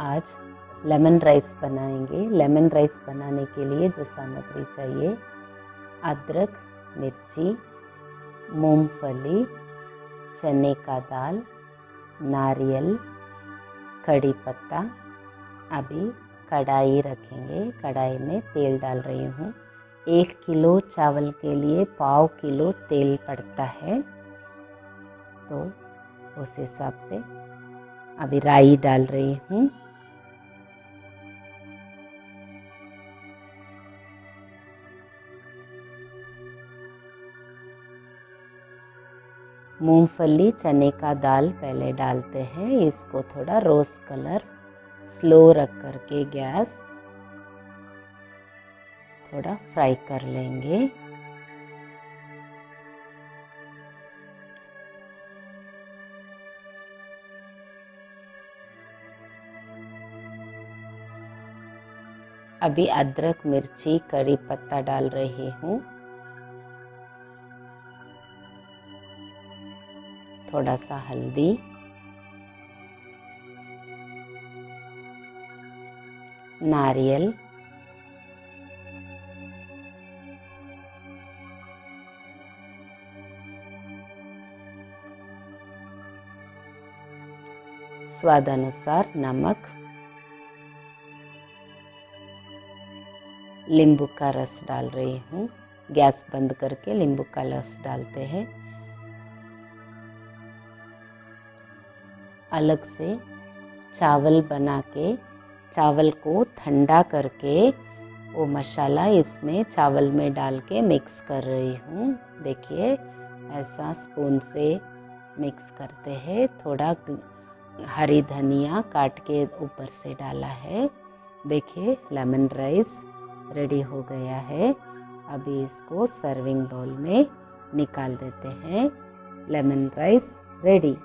आज lemon rice बनाएंगे। Lemon rice बनाने के लिए जो सामग्री चाहिए, अदरक, मिर्ची, मूंगफली, चने का दाल, नारियल, कड़ी पत्ता। अभी कढ़ाई रखेंगे, कढ़ाई में तेल डाल रही हूँ। 1 किलो चावल के लिए ½ किलो तेल पड़ता है, तो उस हिसाब से अभी राई डाल रही हूँ। मूंगफली, चने का दाल पहले डालते हैं। इसको थोड़ा रोज कलर स्लो रख करके गैस थोड़ा फ्राई कर लेंगे। अभी अदरक, मिर्ची, करी पत्ता डाल रही हूँ। थोड़ा सा हल्दी, नारियल, स्वाद अनुसार नमक, नींबू का रस डाल रही हूँ। गैस बंद करके नींबू का रस डालते हैं। अलग से चावल बना के चावल को ठंडा करके वो मसाला इसमें चावल में डाल के मिक्स कर रही हूँ। देखिए ऐसा स्पून से मिक्स करते हैं। थोड़ा हरी धनिया काट के ऊपर से डाला है। देखिए लेमन राइस रेडी हो गया है। अभी इसको सर्विंग बाउल में निकाल देते हैं। Lemon rice ready.